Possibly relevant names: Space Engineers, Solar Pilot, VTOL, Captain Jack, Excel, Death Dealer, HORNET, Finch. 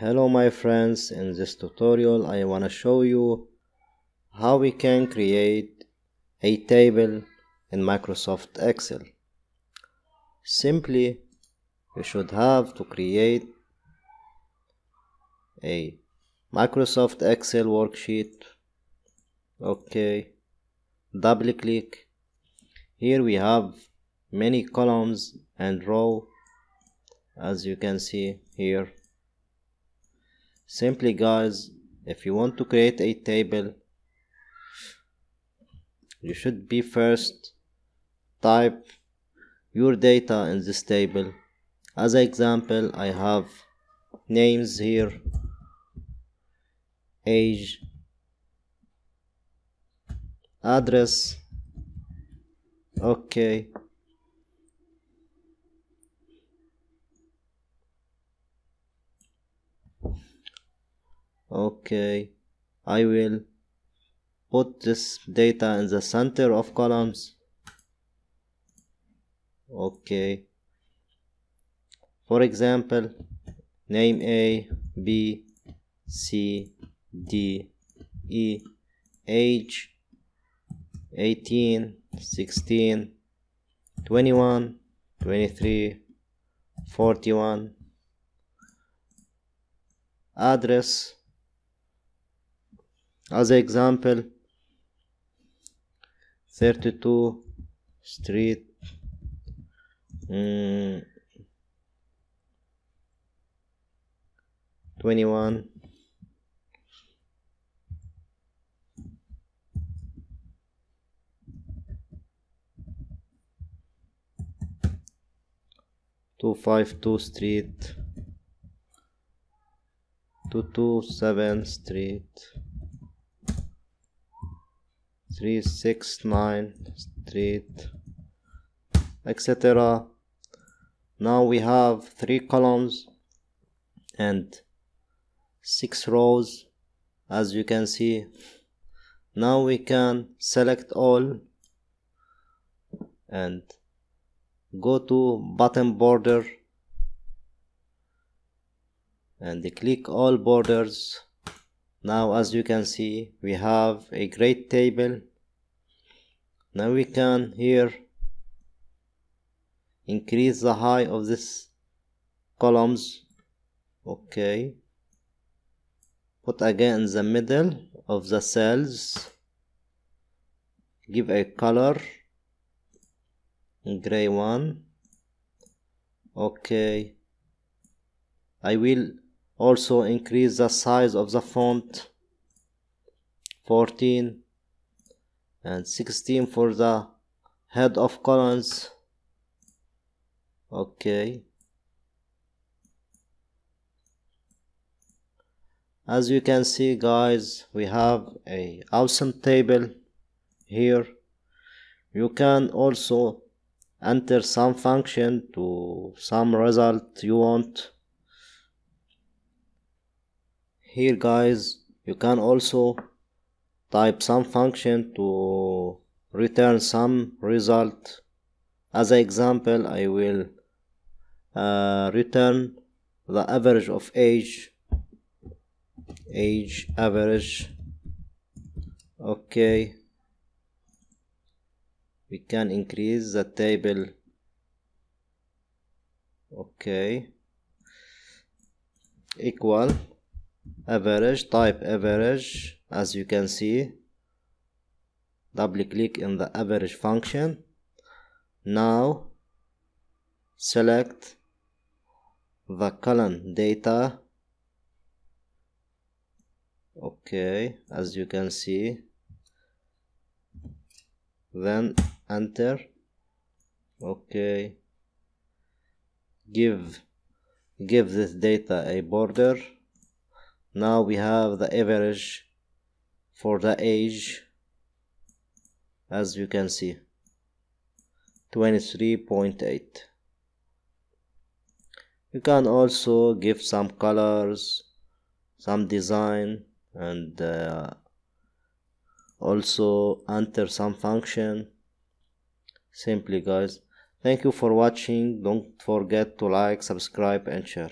Hello my friends, in this tutorial I want to show you how we can create a table in Microsoft Excel. Simply you should have to create a Microsoft Excel worksheet. Okay, double click. Here we have many columns and rows, as you can see here. Simply guys, if you want to create a table, you should be first type your data in this table. As an example, I have names here, age, address. Okay, I will put this data in the center of columns. Okay, for example, name A, B, C, D, E, age 18, 16, 21, 23, 41, address. As an example, 32 Street, mm, 21, two 52 Street, 227 Street, 369 Street, etc. Now we have 3 columns and 6 rows, as you can see. Now we can select all and go to bottom border and click all borders. Now as you can see, we have a great table. Now we can here increase the height of this columns. Okay, put again in the middle of the cells, give a color, gray one. Okay, I will also increase the size of the font, 14 and 16 for the head of columns. Okay, as you can see guys, we have a awesome table here. You can also enter some function to some result you want. Here guys, you can also type some function to return some result. As an example, I will return the average of age, average. Okay, we can increase the table. Okay, equal average, type average, as you can see. Double click in the average function. Now select the column data. Okay, as you can see, then enter. Okay, give this data a border. Now we have the average for the age, as you can see, 23.8. You can also give some colors, some design, and also enter some function. Simply guys, thank you for watching. Don't forget to like, subscribe and share.